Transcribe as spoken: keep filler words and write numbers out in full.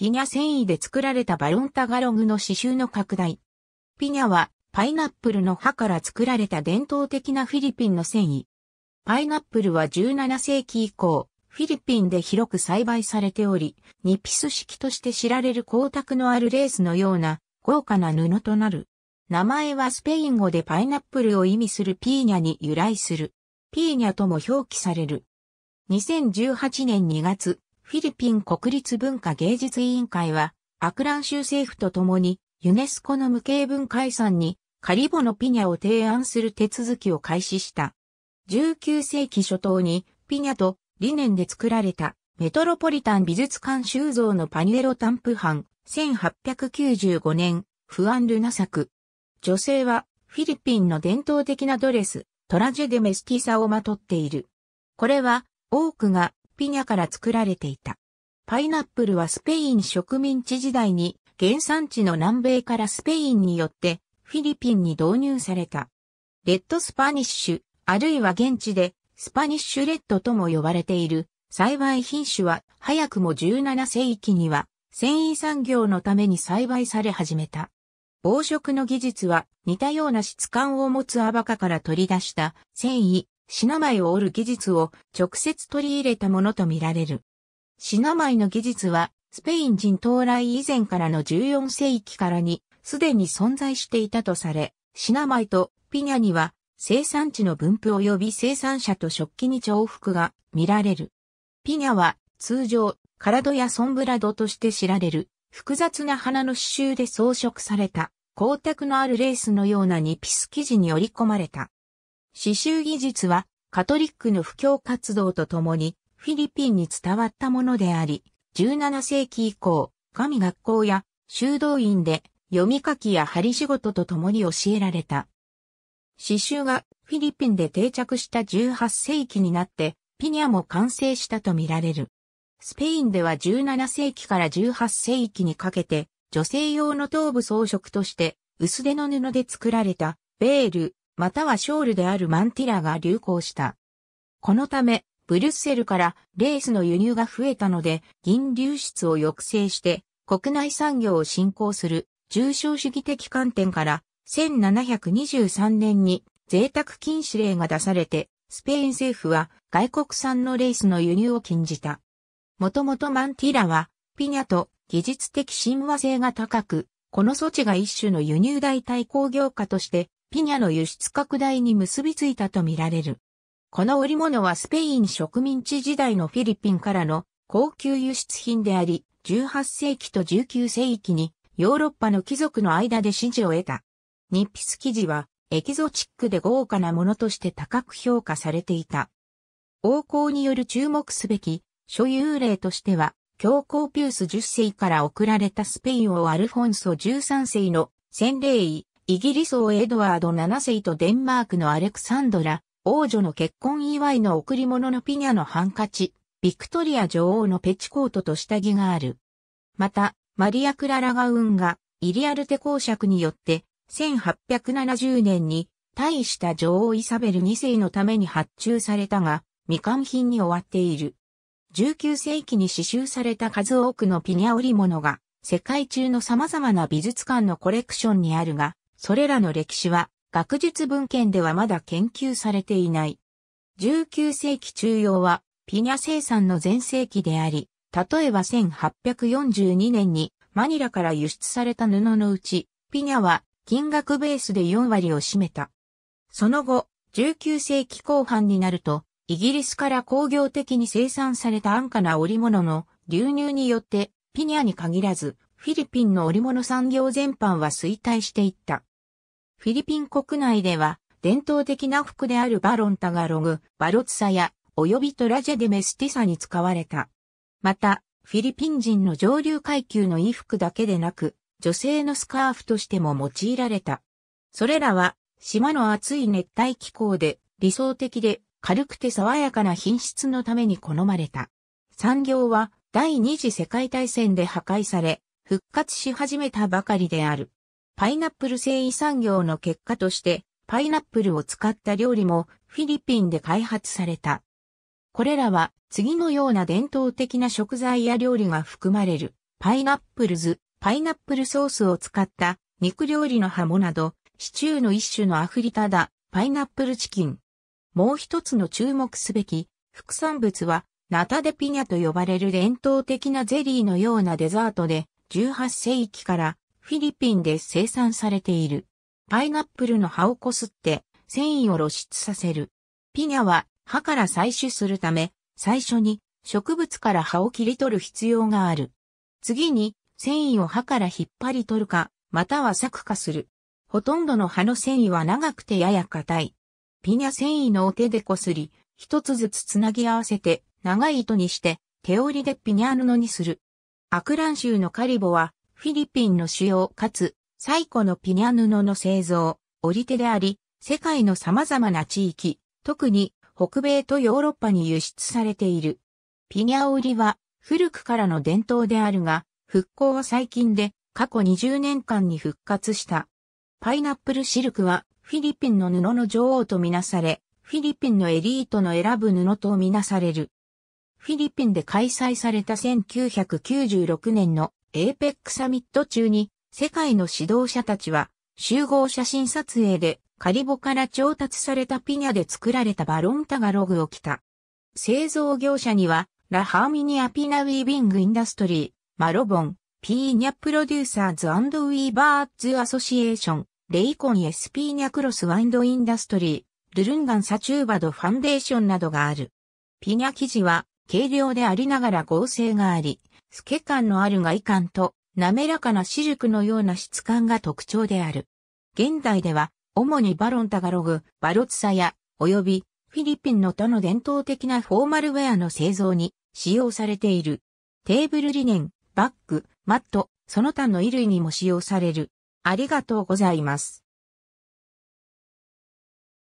ピニャ繊維で作られたバロンタガログの刺繍の拡大。ピニャはパイナップルの葉から作られた伝統的なフィリピンの繊維。パイナップルはじゅうななせいき以降、フィリピンで広く栽培されており、ニピス式として知られる光沢のあるレースのような豪華な布となる。名前はスペイン語でパイナップルを意味するピーニャに由来する。ピーニャとも表記される。にせんじゅうはちねんにがつ、フィリピン国立文化芸術委員会は、アクラン州政府と共に、ユネスコの無形文化遺産に、カリボのピニャを提案する手続きを開始した。じゅうきゅうせいき初頭に、ピニャとリネンで作られた、メトロポリタン美術館収蔵のパニエロ・タンプハン、せんはっぴゃくきゅうじゅうごねん、フアン・ルナ作。女性は、フィリピンの伝統的なドレス、トラジェ・デ・メスティサをまとっている。これは、多くが、ピニャから作られていた。パイナップルはスペイン植民地時代に、原産地の南米からスペインによって、フィリピンに導入された。レッドスパニッシュ。あるいは現地でスパニッシュレッドとも呼ばれている栽培品種は早くもじゅうななせいきには繊維産業のために栽培され始めた。防食の技術は似たような質感を持つアバカから取り出した繊維、シナマイを織る技術を直接取り入れたものとみられる。シナマイの技術はスペイン人到来以前からのじゅうよんせいきからにすでに存在していたとされ、シナマイとピニャには生産地の分布及び生産者と食器に重複が見られる。ピニャは通常、カラドやソンブラドとして知られる複雑な花の刺繍で装飾された光沢のあるレースのようなニピス生地に織り込まれた。刺繍技術はカトリックの布教活動とともにフィリピンに伝わったものであり、じゅうななせいき以降、神学校や修道院で読み書きや針仕事とともに教えられた。刺繍がフィリピンで定着したじゅうはっせいきになってピニャも完成したとみられる。スペインではじゅうななせいきからじゅうはっせいきにかけて女性用の頭部装飾として薄手の布で作られたベールまたはショールであるマンティラが流行した。このためブリュッセルからレースの輸入が増えたので銀流出を抑制して国内産業を振興する重商主義的観点からせんななひゃくにじゅうさんねんに贅沢禁止令が出されて、スペイン政府は外国産のレースの輸入を禁じた。もともとマンティラはピニャと技術的親和性が高く、この措置が一種の輸入代替工業化としてピニャの輸出拡大に結びついたとみられる。この織物はスペイン植民地時代のフィリピンからの高級輸出品であり、じゅうはっせいきとじゅうきゅうせいきにヨーロッパの貴族の間で支持を得た。ニピス生地はエキゾチックで豪華なものとして高く評価されていた。王侯による注目すべき所有例としては、教皇ピュースじゅっせいから贈られたスペイン王アルフォンソじゅうさんせいの洗礼衣、イギリス王エドワードななせいとデンマークのアレクサンドラ王女の結婚祝いの贈り物のピニャのハンカチ、ビクトリア女王のペチコートと下着がある。また、マリア・クララ・ガウンがイリアルテ公爵によって、せんはっぴゃくななじゅうねんに大した女王イサベルにせいのために発注されたが未完品に終わっている。じゅうきゅうせいきに刺繍された数多くのピニャ織物が世界中の様々な美術館のコレクションにあるが、それらの歴史は学術文献ではまだ研究されていない。じゅうきゅうせいき中央はピニャ生産の全盛期であり、例えばせんはっぴゃくよんじゅうにねんにマニラから輸出された布のうち、ピニャは金額ベースでよんわりを占めた。その後、じゅうきゅうせいきこう半になると、イギリスから工業的に生産された安価な織物の流入によって、ピニャに限らず、フィリピンの織物産業全般は衰退していった。フィリピン国内では、伝統的な服であるバロンタガログ、バロツサや、およびトラジェ・デ・メスティサに使われた。また、フィリピン人の上流階級の衣服だけでなく、女性のスカーフとしても用いられた。それらは、島の暑い熱帯気候で、理想的で、軽くて爽やかな品質のために好まれた。産業は、第二次世界大戦で破壊され、復活し始めたばかりである。パイナップル繊維産業の結果として、パイナップルを使った料理も、フィリピンで開発された。これらは、次のような伝統的な食材や料理が含まれる。パイナップルズ、パイナップルソースを使った肉料理のハモなど、シチューの一種のアフリタダ、パイナップルチキン。もう一つの注目すべき副産物は、ナタデピニャと呼ばれる伝統的なゼリーのようなデザートで、じゅうはっせいきからフィリピンで生産されている。パイナップルの葉をこすって繊維を露出させる。ピニャは葉から採取するため、最初に植物から葉を切り取る必要がある。次に繊維を葉から引っ張り取るか、または削化する。ほとんどの葉の繊維は長くてやや硬い。ピニャ繊維のお手でこすり、一つずつつなぎ合わせて長い糸にして手織りでピニャ布にする。アクラン州のカリボはフィリピンの主要かつ最古のピニャ布の製造、織り手であり、世界の様々な地域、特に北米とヨーロッパに輸出されている。ピニャ織りは古くからの伝統であるが、復興は最近で過去にじゅうねんかんに復活した。パイナップルシルクはフィリピンの布の女王とみなされ、フィリピンのエリートの選ぶ布とみなされる。フィリピンで開催されたせんきゅうひゃくきゅうじゅうろくねんの エーペック サミット中に、世界の指導者たちは集合写真撮影でカリボから調達されたピニャで作られたバロンタガログを着た。製造業者にはラ・ハーミニア・ピナ・ウィービング・インダストリー、マロボン、ピーニャ・プロデューサーズ&ウィーバーズ・アソシエーション、レイコン・エス・ピーニャ・クロス・ワインド・インダストリー、ルルンガン・サチューバド・ファンデーションなどがある。ピニャ生地は軽量でありながら剛性があり、透け感のある外観と、滑らかなシルクのような質感が特徴である。現代では、主にバロンタガログ、バロツサヤ、およびフィリピンの他の伝統的なフォーマルウェアの製造に使用されている。テーブルリネン、バッグ、マット、その他の衣類にも使用される。ありがとうございます。